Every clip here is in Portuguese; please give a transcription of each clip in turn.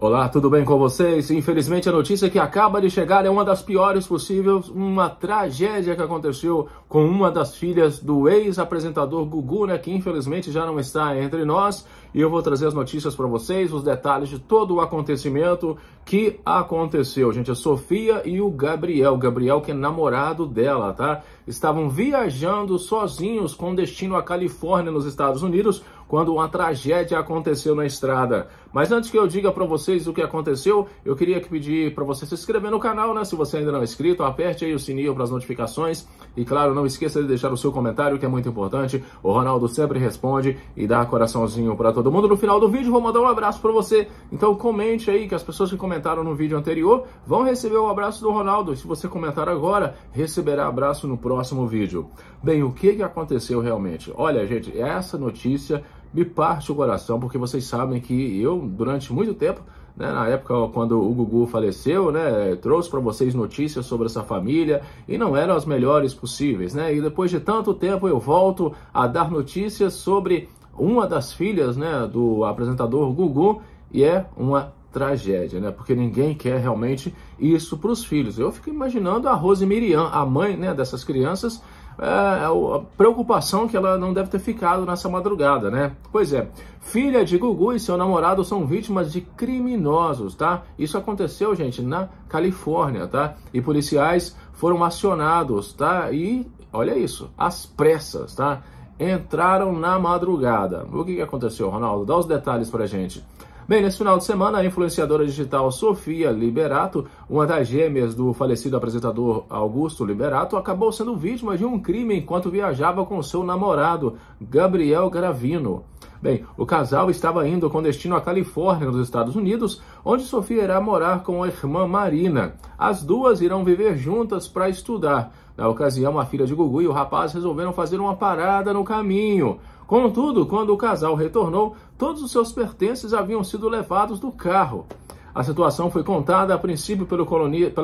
Olá, tudo bem com vocês? Infelizmente a notícia que acaba de chegar é uma das piores possíveis, uma tragédia que aconteceu com uma das filhas do ex-apresentador Gugu, né, que infelizmente já não está entre nós, e eu vou trazer as notícias para vocês, os detalhes de todo o acontecimento que aconteceu, gente. A Sofia e o Gabriel, que é namorado dela, tá? Estavam viajando sozinhos com destino à Califórnia, nos Estados Unidos, quando uma tragédia aconteceu na estrada. Mas antes que eu diga para vocês o que aconteceu, eu queria pedir para você se inscrever no canal, né? Se você ainda não é inscrito, aperte aí o sininho para as notificações. E claro, não esqueça de deixar o seu comentário, que é muito importante. O Ronaldo sempre responde e dá coraçãozinho para todo mundo. No final do vídeo, vou mandar um abraço para você. Então comente aí, que as pessoas que comentaram no vídeo anterior vão receber o abraço do Ronaldo. Se você comentar agora, receberá abraço no próximo vídeo. Bem, o que aconteceu realmente? Olha, gente, essa notícia me parte o coração, porque vocês sabem que eu, durante muito tempo, né, na época quando o Gugu faleceu, né, trouxe para vocês notícias sobre essa família e não eram as melhores possíveis, né? E depois de tanto tempo eu volto a dar notícias sobre uma das filhas, né, do apresentador Gugu, e é uma tragédia, né? Porque ninguém quer realmente isso para os filhos. Eu fico imaginando a Rose Miriam, a mãe, né, dessas crianças, a preocupação que ela não deve ter ficado nessa madrugada, né? Pois é, filha de Gugu e seu namorado são vítimas de criminosos, tá? Isso aconteceu, gente, na Califórnia, tá? E policiais foram acionados, tá? E, olha isso, às pressas, tá? Entraram na madrugada. O que aconteceu, Ronaldo? Dá os detalhes pra gente. Bem, nesse final de semana, a influenciadora digital Sofia Liberato, uma das gêmeas do falecido apresentador Augusto Liberato, acabou sendo vítima de um crime enquanto viajava com seu namorado, Gabriel Gravino. Bem, o casal estava indo com destino à Califórnia, nos Estados Unidos, onde Sofia irá morar com a irmã Marina. As duas irão viver juntas para estudar. Na ocasião, a filha de Gugu e o rapaz resolveram fazer uma parada no caminho. Contudo, quando o casal retornou, todos os seus pertences haviam sido levados do carro. A situação foi contada a princípio pela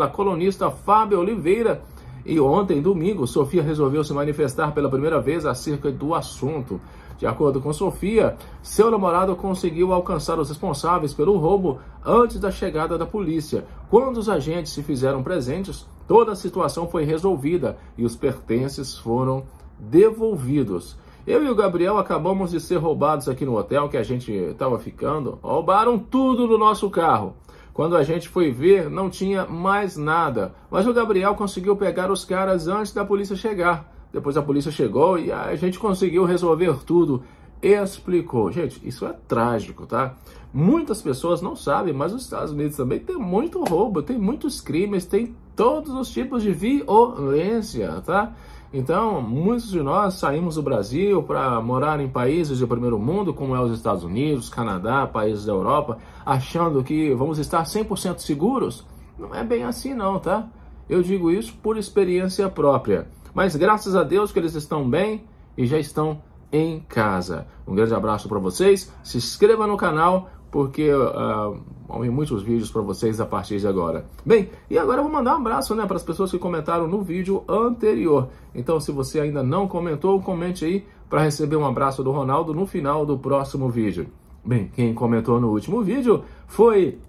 colunista Fábio Oliveira, e ontem, domingo, Sofia resolveu se manifestar pela primeira vez acerca do assunto. De acordo com Sofia, seu namorado conseguiu alcançar os responsáveis pelo roubo antes da chegada da polícia. Quando os agentes se fizeram presentes, toda a situação foi resolvida e os pertences foram devolvidos. Eu e o Gabriel acabamos de ser roubados aqui no hotel que a gente estava ficando. Roubaram tudo do nosso carro. Quando a gente foi ver, não tinha mais nada. Mas o Gabriel conseguiu pegar os caras antes da polícia chegar. Depois a polícia chegou e a gente conseguiu resolver tudo. Explicou. Gente, isso é trágico, tá? Muitas pessoas não sabem, mas os Estados Unidos também tem muito roubo, tem muitos crimes, tem todos os tipos de violência, tá? Então, muitos de nós saímos do Brasil para morar em países de primeiro mundo, como é os Estados Unidos, Canadá, países da Europa, achando que vamos estar 100% seguros. Não é bem assim não, tá? Eu digo isso por experiência própria. Mas graças a Deus que eles estão bem e já estão em casa. Um grande abraço para vocês. Se inscreva no canal, porque vão vir muitos vídeos para vocês a partir de agora. Bem, e agora eu vou mandar um abraço, né, para as pessoas que comentaram no vídeo anterior. Então, se você ainda não comentou, comente aí para receber um abraço do Ronaldo no final do próximo vídeo. Bem, quem comentou no último vídeo foi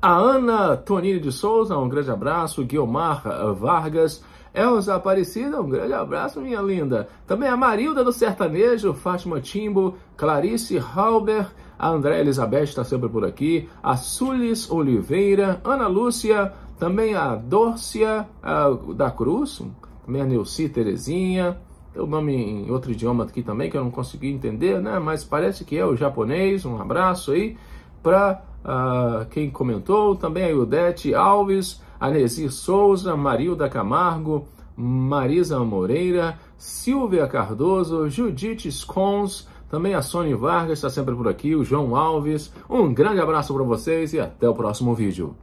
a Ana Tonini de Souza, um grande abraço, Guilmar Vargas, Elza Aparecida, um grande abraço, minha linda. Também a Marilda do Sertanejo, Fátima Timbo, Clarice Halber, a André Elizabeth está sempre por aqui, a Sulis Oliveira, Ana Lúcia, também a Dórcia da Cruz, também a Nilci Terezinha, o nome em outro idioma aqui também que eu não consegui entender, né? Mas parece que é o japonês, um abraço aí para quem comentou, também a Iudete Alves, a Nesir Souza, Marilda Camargo, Marisa Moreira, Silvia Cardoso, Judite Scons, também a Sônia Vargas está sempre por aqui, o João Alves. Um grande abraço para vocês e até o próximo vídeo.